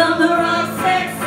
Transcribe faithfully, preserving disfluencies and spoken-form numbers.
summer of sex.